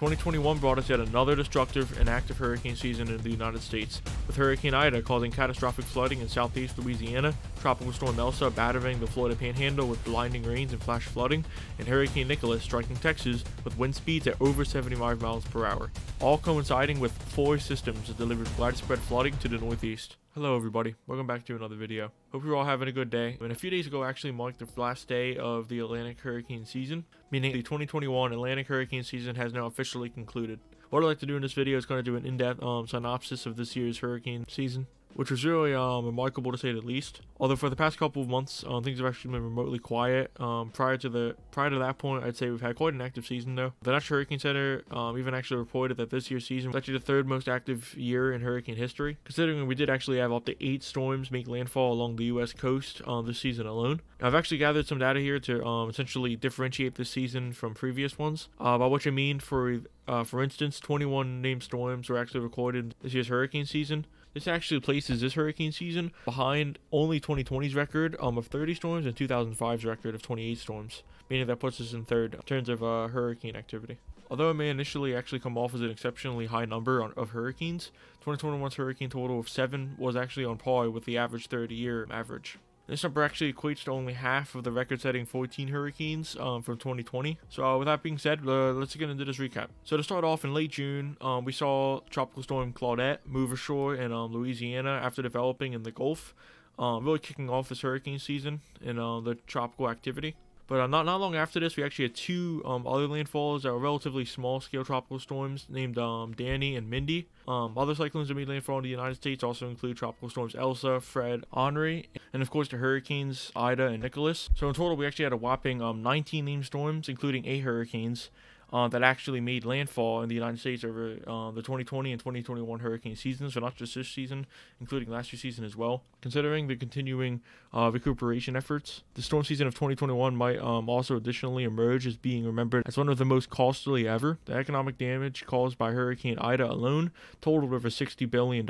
2021 brought us yet another destructive and active hurricane season in the United States, with Hurricane Ida causing catastrophic flooding in southeast Louisiana, Tropical Storm Elsa battering the Florida Panhandle with blinding rains and flash flooding, and Hurricane Nicholas striking Texas with wind speeds at over 75 miles per hour, all coinciding with four systems that delivered widespread flooding to the Northeast. Hello everybody, welcome back to another video. Hope you're all having a good day. And a few days ago actually marked the last day of the Atlantic hurricane season, meaning the 2021 Atlantic hurricane season has now officially concluded. What I'd like to do in this video is going to do an in-depth synopsis of this year's hurricane season, which was really remarkable to say the least. Although for the past couple of months, things have actually been remotely quiet. Prior to that point, I'd say we've had quite an active season though. The National Hurricane Center even actually reported that this year's season was actually the third most active year in hurricane history, considering we did actually have up to 8 storms make landfall along the U.S. coast this season alone. I've actually gathered some data here to essentially differentiate this season from previous ones. By which I mean, for instance, 21 named storms were actually recorded this year's hurricane season. This actually places this hurricane season behind only 2020's record of 30 storms and 2005's record of 28 storms, meaning that puts us in third in terms of hurricane activity. Although it may initially actually come off as an exceptionally high number of hurricanes, 2021's hurricane total of 7 was actually on par with the average 30-year average. This number actually equates to only half of the record-setting 14 hurricanes from 2020. So with that being said, let's get into this recap. So to start off, in late June, we saw Tropical Storm Claudette move ashore in Louisiana after developing in the Gulf, really kicking off this hurricane season and the tropical activity. But not long after this, we actually had 2 other landfalls that were relatively small-scale tropical storms named Danny and Mindy. Other cyclones that made landfall in the United States also include tropical storms Elsa, Fred, Henri, and of course the hurricanes Ida and Nicholas. So in total, we actually had a whopping 19 named storms, including 8 hurricanes, that actually made landfall in the United States over the 2020 and 2021 hurricane seasons, so not just this season, including last year's season as well. Considering the continuing recuperation efforts, the storm season of 2021 might also additionally emerge as being remembered as one of the most costly ever. The economic damage caused by Hurricane Ida alone totaled over $60 billion,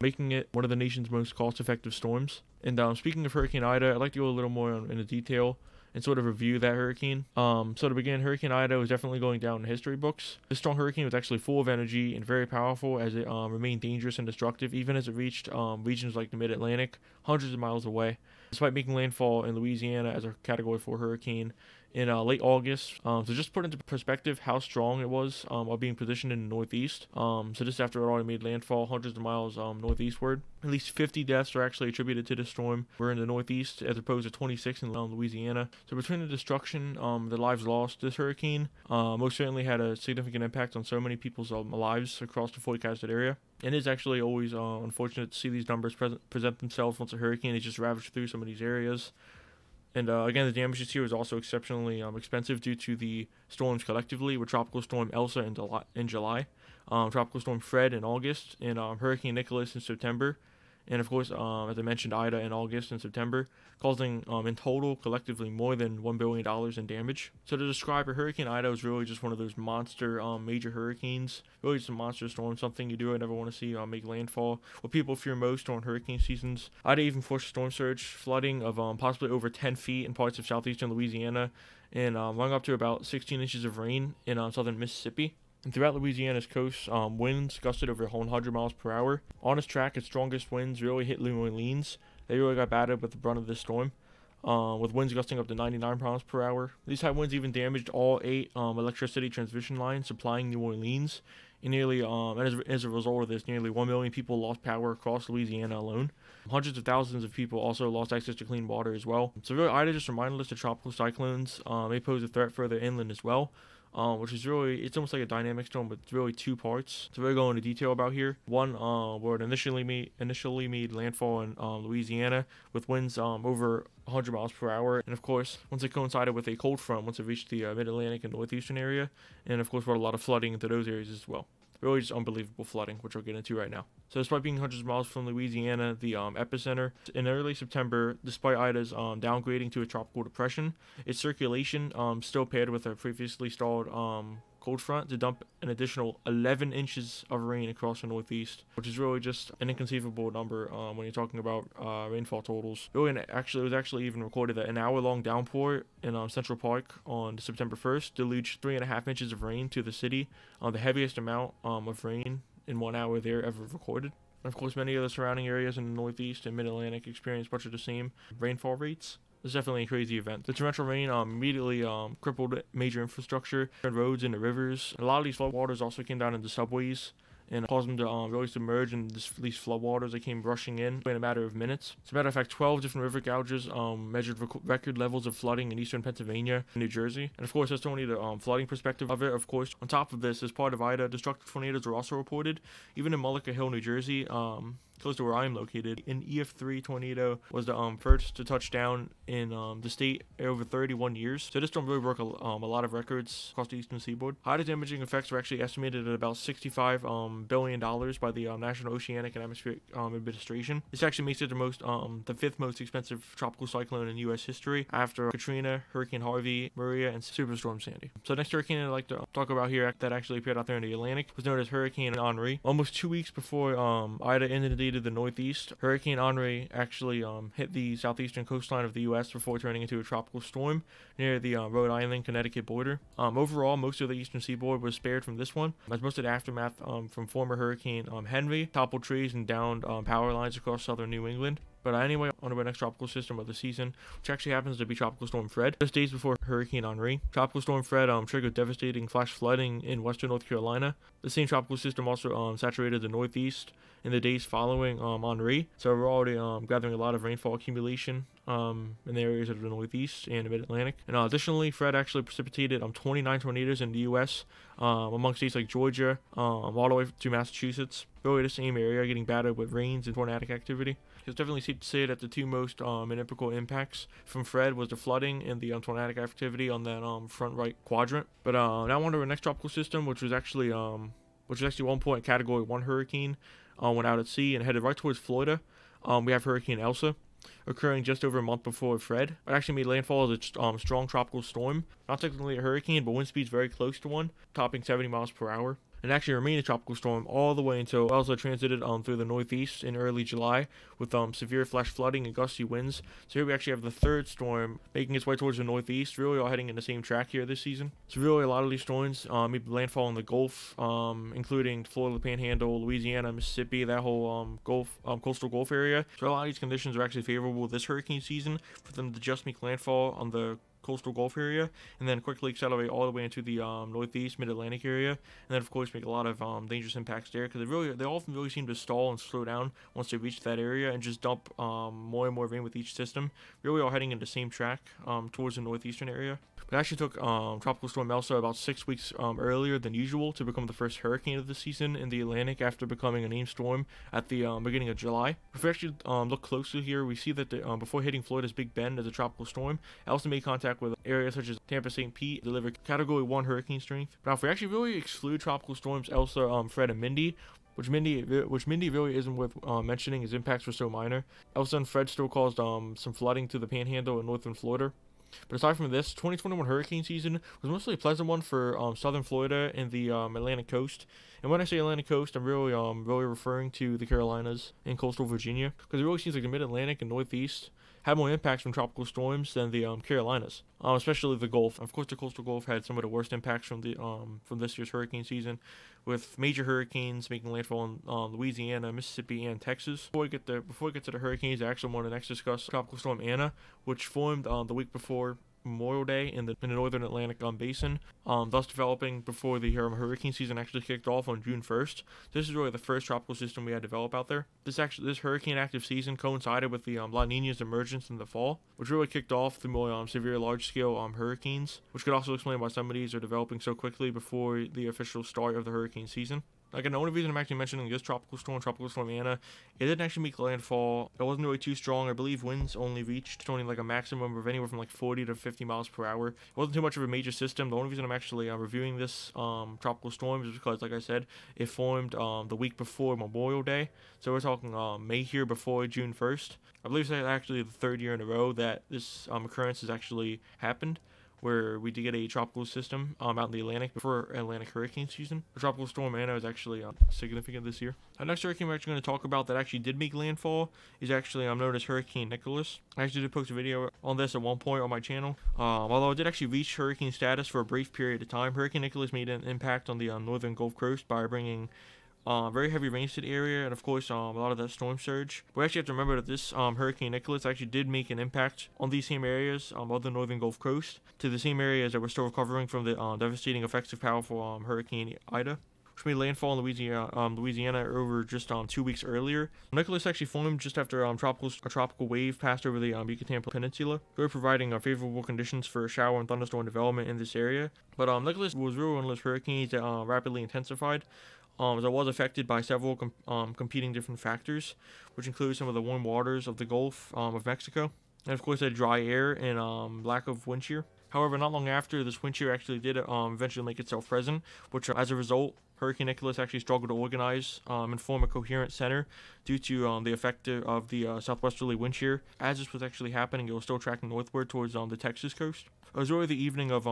making it one of the nation's most cost-effective storms. And speaking of Hurricane Ida, I'd like to go a little more into detail and sort of review that hurricane. So to begin, Hurricane Ida was definitely going down in history books. This strong hurricane was actually full of energy and very powerful, as it remained dangerous and destructive even as it reached regions like the Mid-Atlantic, hundreds of miles away, despite making landfall in Louisiana as a Category 4 hurricane in late August. So just to put into perspective how strong it was while being positioned in the Northeast. So just after it already made landfall hundreds of miles northeastward. At least 50 deaths are actually attributed to this storm. We're in the Northeast as opposed to 26 in Louisiana. So between the destruction, the lives lost, this hurricane most certainly had a significant impact on so many people's lives across the forecasted area. It is actually always unfortunate to see these numbers present themselves once a hurricane has just ravaged through some of these areas. And again, the damage this year was also exceptionally expensive due to the storms collectively, with Tropical Storm Elsa in July, Tropical Storm Fred in August, and Hurricane Nicholas in September. And of course, as I mentioned, Ida in August and September, causing in total collectively more than $1 billion in damage. So to describe a Hurricane Ida was really just one of those monster major hurricanes, really just a monster storm, something you do and never want to see make landfall, what people fear most during hurricane seasons. Ida even forced storm surge flooding of possibly over 10 feet in parts of southeastern Louisiana, and rung up to about 16 inches of rain in southern Mississippi. And throughout Louisiana's coast, winds gusted over 100 miles per hour. On its track, its strongest winds really hit New Orleans. They really got battered with the brunt of this storm, with winds gusting up to 99 miles per hour. These high winds even damaged all 8 electricity transmission lines supplying New Orleans. And nearly, as a result of this, nearly 1 million people lost power across Louisiana alone. Hundreds of thousands of people also lost access to clean water as well. So really, Ida just reminded us that tropical cyclones may pose a threat further inland as well. Which is really, it's almost like a dynamic storm, but it's really 2 parts to really go into detail about here. One, where it initially made landfall in Louisiana with winds over 100 miles per hour, and of course, once it coincided with a cold front, once it reached the Mid-Atlantic and Northeastern area, and of course, brought a lot of flooding into those areas as well. Really just unbelievable flooding, which we'll get into right now. So despite being hundreds of miles from Louisiana, the epicenter, in early September, despite Ida's downgrading to a tropical depression, its circulation still paired with a previously stalled cold front to dump an additional 11 inches of rain across the Northeast, which is really just an inconceivable number when you're talking about rainfall totals. Really, and actually, it was actually even recorded that an hour-long downpour in Central Park on September 1st deluged 3.5 inches of rain to the city, the heaviest amount of rain in 1 hour there ever recorded. And of course, many of the surrounding areas in the Northeast and Mid-Atlantic experienced much of the same rainfall rates. It's definitely a crazy event. The torrential rain immediately crippled major infrastructure, roads and the rivers. A lot of these floodwaters also came down into subways and caused them to really submerge in these floodwaters that came rushing in a matter of minutes. As a matter of fact, 12 different river gouges measured record levels of flooding in eastern Pennsylvania and New Jersey. And of course, that's only the flooding perspective of it, of course. On top of this, as part of Ida, destructive tornadoes were also reported, even in Mullica Hill, New Jersey, close to where I am located. An EF3 tornado was the first to touch down in the state in over 31 years. So this storm really broke a lot of records across the eastern seaboard. Ida damaging effects were actually estimated at about $65 billion by the National Oceanic and Atmospheric Administration. This actually makes it the fifth most expensive tropical cyclone in U.S. history after Katrina, Hurricane Harvey, Maria, and Superstorm Sandy. So next hurricane I'd like to talk about here that actually appeared out there in the Atlantic was known as Hurricane Henri. Almost 2 weeks before Ida inundated the Northeast, Hurricane Henri actually hit the southeastern coastline of the U.S. before turning into a tropical storm near the Rhode Island-Connecticut border. Overall, most of the eastern seaboard was spared from this one, as most of the aftermath from former Hurricane Henri toppled trees and downed power lines across southern New England. But anyway, on to our next tropical system of the season, which actually happens to be Tropical Storm Fred. Just days before Hurricane Henri, Tropical Storm Fred triggered devastating flash flooding in western North Carolina. The same tropical system also saturated the Northeast in the days following Henri. So we're already gathering a lot of rainfall accumulation in the areas of the Northeast and the Mid-Atlantic. And additionally, Fred actually precipitated 29 tornadoes in the U.S. Among states like Georgia, all the way to Massachusetts. Really the same area getting battered with rains and tornadic activity. It's definitely safe to say that the two most inimical impacts from Fred was the flooding and the tornadic activity on that front right quadrant. But now on to our next tropical system, which was actually one point Category 1 hurricane. Went out at sea and headed right towards Florida. We have Hurricane Elsa, occurring just over a month before Fred. It actually made landfall as a strong tropical storm. Not technically a hurricane, but wind speeds very close to one, topping 70 miles per hour. And actually remained a tropical storm all the way until Elsa transited through the Northeast in early July with severe flash flooding and gusty winds. So here we actually have the third storm making its way towards the Northeast, really all heading in the same track here this season. So really a lot of these storms made landfall in the Gulf, including Florida Panhandle, Louisiana, Mississippi, that whole coastal Gulf area. So a lot of these conditions are actually favorable this hurricane season for them to just make landfall on the coastal Gulf area and then quickly accelerate all the way into the Northeast Mid-Atlantic area, and then of course make a lot of dangerous impacts there, because they often really seem to stall and slow down once they reach that area and just dump more and more rain with each system, really all heading in the same track towards the northeastern area. But it actually took Tropical Storm Elsa about 6 weeks earlier than usual to become the first hurricane of the season in the Atlantic, after becoming a named storm at the beginning of July. If we actually look closely here, we see that before hitting Florida's Big Bend as a tropical storm, Elsa made contact with areas such as Tampa, St. Pete, deliver Category 1 hurricane strength. Now, if we actually really exclude tropical storms Elsa, Fred, and Mindy, which Mindy really isn't worth mentioning, as impacts were so minor, Elsa and Fred still caused some flooding to the Panhandle in northern Florida. But aside from this, 2021 hurricane season was mostly a pleasant one for southern Florida and the Atlantic coast. And when I say Atlantic coast, I'm really referring to the Carolinas and coastal Virginia, because it really seems like the Mid-Atlantic and Northeast had more impacts from tropical storms than the Carolinas, especially the Gulf. Of course, the coastal Gulf had some of the worst impacts from the from this year's hurricane season, with major hurricanes making landfall in Louisiana, Mississippi, and Texas. Before we get to the hurricanes, I actually want to next discuss Tropical Storm Anna, which formed the week before Memorial Day in the northern Atlantic basin, thus developing before the hurricane season actually kicked off on June 1st. This is really the first tropical system we had developed out there. This hurricane active season coincided with the La Nina's emergence in the fall, which really kicked off the more severe large-scale hurricanes, which could also explain why some of these are developing so quickly before the official start of the hurricane season. Again, the only reason I'm actually mentioning this Tropical Storm Anna, it didn't actually make landfall. It wasn't really too strong. I believe winds only reached only like a maximum of anywhere from like 40 to 50 miles per hour. It wasn't too much of a major system. The only reason I'm actually reviewing this tropical storm is because, like I said, it formed the week before Memorial Day. So we're talking May here before June 1st. I believe it's actually the third year in a row that this occurrence has actually happened, where we did get a tropical system out in the Atlantic before Atlantic hurricane season. The tropical storm Ana is actually significant this year. Our next hurricane we're actually going to talk about that actually did make landfall is actually known as Hurricane Nicholas. I actually did post a video on this at one point on my channel. Although it did actually reach hurricane status for a brief period of time, Hurricane Nicholas made an impact on the northern Gulf Coast by bringing very heavy rains to the area, and of course a lot of that storm surge. We actually have to remember that this Hurricane Nicholas actually did make an impact on these same areas of the northern Gulf Coast, to the same areas that were still recovering from the devastating effects of powerful Hurricane Ida, which made landfall in Louisiana, over just 2 weeks earlier. Nicholas actually formed just after a tropical wave passed over the Yucatan Peninsula, really providing favorable conditions for shower and thunderstorm development in this area. But Nicholas was really one of those hurricanes that rapidly intensified, as it was affected by several competing different factors, which include some of the warm waters of the Gulf of Mexico, and of course that dry air and lack of wind shear. However, not long after, this wind shear actually did eventually make itself present, which as a result, Hurricane Nicholas actually struggled to organize and form a coherent center due to the effect of the southwesterly wind shear. As this was actually happening, it was still tracking northward towards the Texas coast. It was really the evening of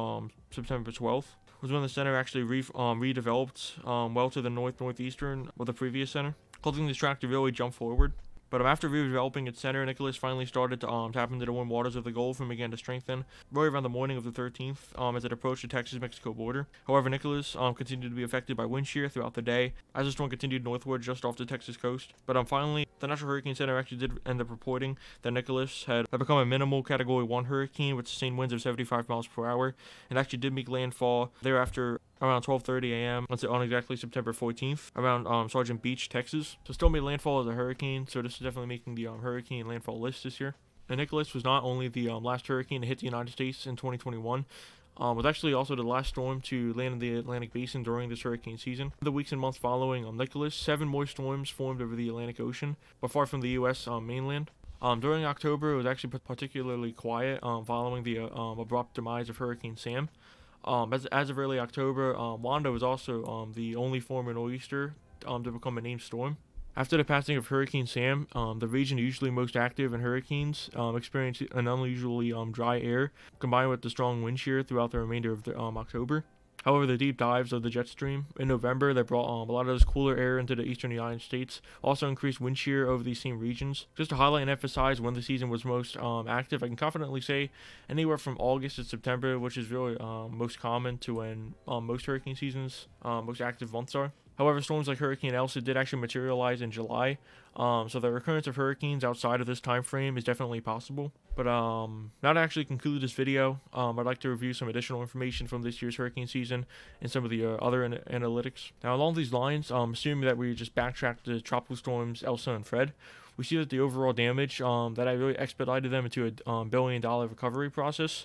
September 12th. Was when the center actually redeveloped well to the northeastern of the previous center, causing this track to really jump forward. But after redeveloping its center, Nicholas finally started to tap into the warm waters of the Gulf and began to strengthen right around the morning of the 13th as it approached the Texas-Mexico border. However, Nicholas continued to be affected by wind shear throughout the day as the storm continued northward just off the Texas coast. But finally, the National Hurricane Center actually did end up reporting that Nicholas had become a minimal Category 1 hurricane with sustained winds of 75 miles per hour, and actually did make landfall thereafter around 12:30 a.m. on exactly September 14th around Sargent Beach, Texas. So still made landfall as a hurricane, so this is definitely making the hurricane landfall list this year. And Nicholas was not only the last hurricane to hit the United States in 2021, was actually also the last storm to land in the Atlantic basin during this hurricane season. The weeks and months following Nicholas, 7 more storms formed over the Atlantic Ocean, but far from the U.S. mainland. During October, it was actually particularly quiet following the abrupt demise of Hurricane Sam. As of early October, Wanda was also the only former nor'easter to become a named storm. After the passing of Hurricane Sam, the region usually most active in hurricanes experienced an unusually dry air combined with the strong wind shear throughout the remainder of the, October. However, the deep dives of the jet stream in November that brought a lot of this cooler air into the eastern United States also increased wind shear over these same regions. Just to highlight and emphasize when the season was most active, I can confidently say anywhere from August to September, which is really most common to when most hurricane seasons, most active months are. However, storms like Hurricane Elsa did actually materialize in July, so the recurrence of hurricanes outside of this time frame is definitely possible. But now to actually conclude this video, I'd like to review some additional information from this year's hurricane season and some of the other analytics. Now, along these lines, assuming that we just backtracked to tropical storms Elsa and Fred, we see that the overall damage that I really expedited them into a $1 billion recovery process,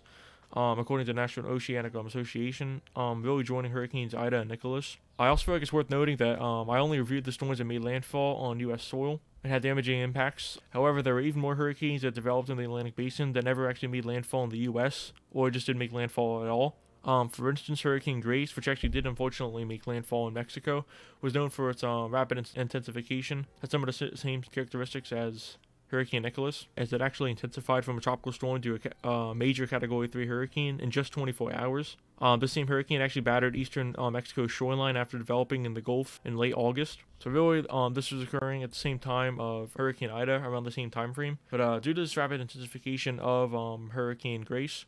according to the National Oceanic Association, really joining hurricanes Ida and Nicholas. I also feel like it's worth noting that I only reviewed the storms that made landfall on U.S. soil and had damaging impacts. However, there were even more hurricanes that developed in the Atlantic basin that never actually made landfall in the U.S. or just didn't make landfall at all. For instance, Hurricane Grace, which actually did unfortunately make landfall in Mexico, was known for its rapid intensification, had some of the same characteristics as Hurricane Nicholas, as it actually intensified from a tropical storm to a major Category 3 hurricane in just 24 hours. This same hurricane actually battered eastern Mexico's shoreline after developing in the Gulf in late August. So really, this was occurring at the same time of Hurricane Ida, around the same time frame. But due to this rapid intensification of Hurricane Grace,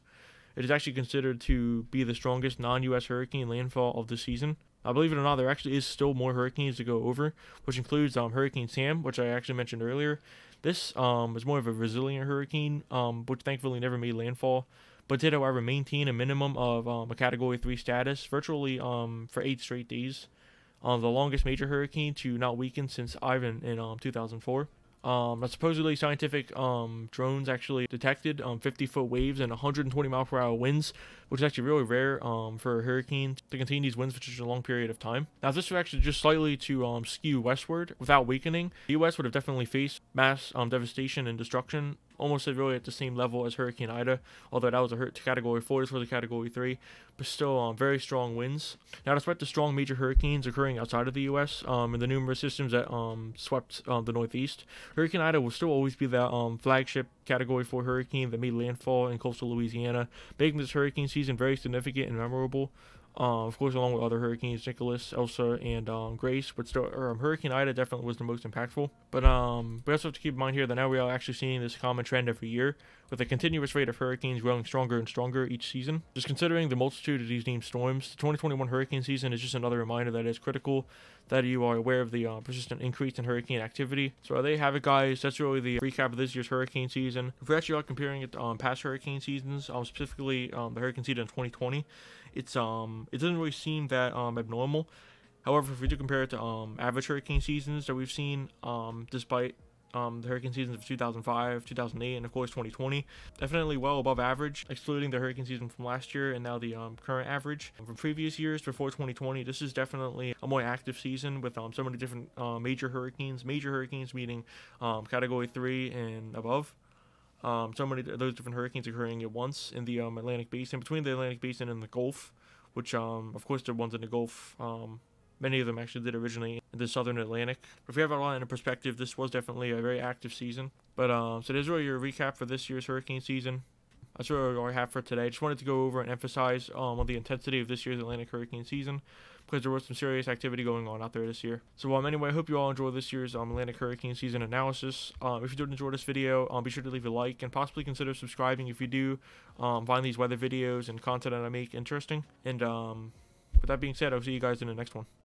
it is actually considered to be the strongest non-U.S. hurricane landfall of the season. Believe it or not, there actually is still more hurricanes to go over, which includes Hurricane Sam, which I actually mentioned earlier. This was more of a resilient hurricane, which thankfully never made landfall, but did, however, maintain a minimum of a Category 3 status virtually for 8 straight days. The longest major hurricane to not weaken since Ivan in 2004. Supposedly scientific drones actually detected 50-foot waves and 120-mile-per-hour winds, which is actually really rare for a hurricane to contain these winds for such a long period of time. Now, if this was actually just slightly to skew westward without weakening, the U.S. would have definitely faced mass devastation and destruction almost really at the same level as Hurricane Ida, although that was a Category 4, this was a Category 3, but still very strong winds. Now, despite the strong major hurricanes occurring outside of the U.S. And the numerous systems that swept the Northeast, Hurricane Ida will still always be that flagship Category 4 hurricane that made landfall in coastal Louisiana, making this hurricane season very significant and memorable. Of course, along with other hurricanes, Nicholas, Elsa, and Grace, but still, Hurricane Ida definitely was the most impactful. But we also have to keep in mind here that now we are actually seeing this common trend every year, with a continuous rate of hurricanes growing stronger and stronger each season. Just considering the multitude of these named storms, the 2021 hurricane season is just another reminder that it's critical that you are aware of the persistent increase in hurricane activity. So there you have it, guys. That's really the recap of this year's hurricane season. If we actually are comparing it to past hurricane seasons, specifically the hurricane season in 2020, it doesn't really seem that abnormal. However, if we do compare it to average hurricane seasons that we've seen, despite the hurricane seasons of 2005, 2008, and of course 2020, definitely well above average, excluding the hurricane season from last year and now the current average from previous years before 2020. This is definitely a more active season with so many different major hurricanes meaning Category 3 and above. So many of those different hurricanes occurring at once in the Atlantic Basin, between the Atlantic Basin and the Gulf, which of course the ones in the Gulf, many of them actually did originally in the southern Atlantic. But if you have it all in perspective, this was definitely a very active season. But so there's really your recap for this year's hurricane season. That's really all I have for today. Just wanted to go over and emphasize on the intensity of this year's Atlantic hurricane season, because there was some serious activity going on out there this year. So anyway, I hope you all enjoyed this year's Atlantic hurricane season analysis. If you did enjoy this video, be sure to leave a like and possibly consider subscribing if you do find these weather videos and content that I make interesting. And with that being said, I'll see you guys in the next one.